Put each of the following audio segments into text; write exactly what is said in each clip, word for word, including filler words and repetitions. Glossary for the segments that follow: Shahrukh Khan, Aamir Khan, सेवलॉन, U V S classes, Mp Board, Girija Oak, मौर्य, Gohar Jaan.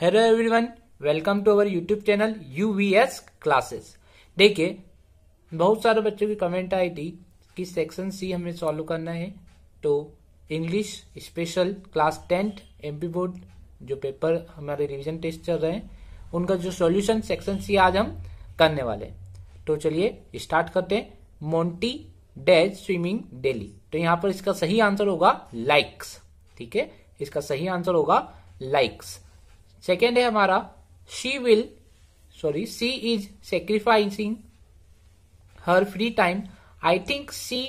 Hello everyone, welcome to our YouTube channel U V S classes. देखिए, बहुत सारे बच्चों की कमेंट आई थी कि सेक्शन सी हमें सॉल्व करना है, तो English special class tenth MP board जो पेपर हमारे रिवीजन टेस्ट चल रहे हैं उनका जो सॉल्यूशन सेक्शन सी आज हम करने वाले। तो चलिए स्टार्ट करते हैं। मोंटी डैश स्विमिंग डेली, तो यहाँ पर इसका सही आंसर होगा लाइक्स। ठीक है, इसका सही आंसर होगा लाइक्स। सेकेंड है हमारा she will sorry she is sacrificing her free time, I think she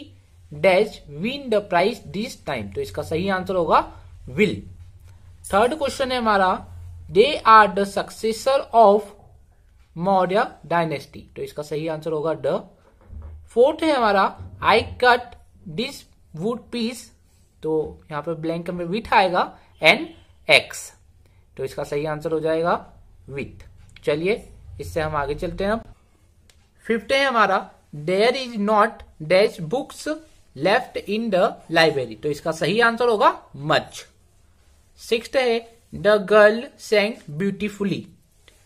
dash win the prize this time, तो इसका सही आंसर होगा विल। थर्ड क्वेश्चन है हमारा they are the successor of मौर्य dynasty, तो इसका सही आंसर होगा द। फोर्थ है हमारा I cut this wood piece, तो यहाँ पर ब्लैंक में विथ आएगा एन एक्स, तो इसका सही आंसर हो जाएगा विथ। चलिए इससे हम आगे चलते हैं। अब फिफ्थ है हमारा there is not dash books left in the library, तो इसका सही आंसर होगा मच। सिक्स्थ है द गर्ल सेंग ब्यूटीफुली,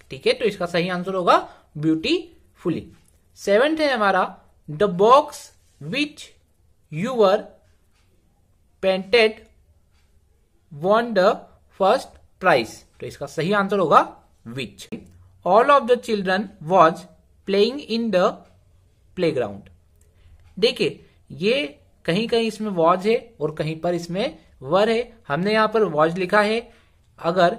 ठीक है, तो इसका सही आंसर होगा ब्यूटीफुली। सेवेंथ है हमारा the box which your painted won the first prize, तो इसका सही आंसर होगा which. All of the children was playing in the playground, देखिए ये कहीं कहीं इसमें वॉज है और कहीं पर इसमें वर है, हमने यहाँ पर वॉज लिखा है। अगर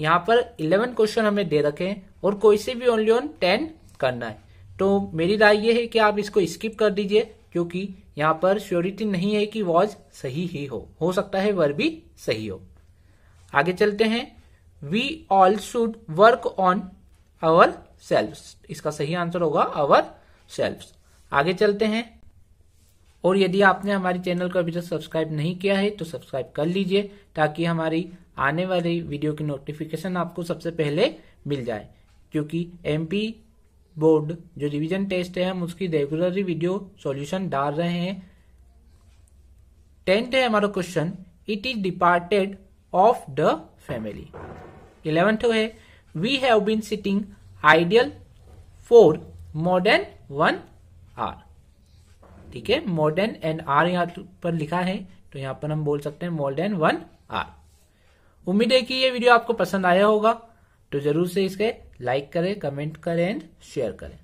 यहाँ पर इलेवन क्वेश्चन हमें दे रखे हैं और कोई से भी ओनली ऑन टेन करना है, तो मेरी राय ये है कि आप इसको स्किप कर दीजिए, क्योंकि यहाँ पर श्योरिटी नहीं है कि वॉज सही ही हो हो सकता है वर भी सही हो। आगे चलते हैं। We all should work on our self, इसका सही आंसर होगा आवर सेल्फ। आगे चलते हैं, और यदि आपने हमारे चैनल को अभी तक सब्सक्राइब नहीं किया है तो सब्सक्राइब कर लीजिए, ताकि हमारी आने वाली वीडियो की नोटिफिकेशन आपको सबसे पहले मिल जाए, क्योंकि एमपी बोर्ड जो रिवीजन टेस्ट है हम उसकी रेगुलरली वीडियो सॉल्यूशन डाल रहे हैं। टेंथ है हमारा question it is departed of the family. Eleventh है we have been sitting ideal for more than one hour, ठीक है, मोर देन एंड आर यहाँ पर लिखा है, तो यहाँ पर हम बोल सकते हैं मोर देन वन आवर। उम्मीद है कि ये वीडियो आपको पसंद आया होगा, तो जरूर से इसके लाइक करें, कमेंट करें एंड शेयर करें।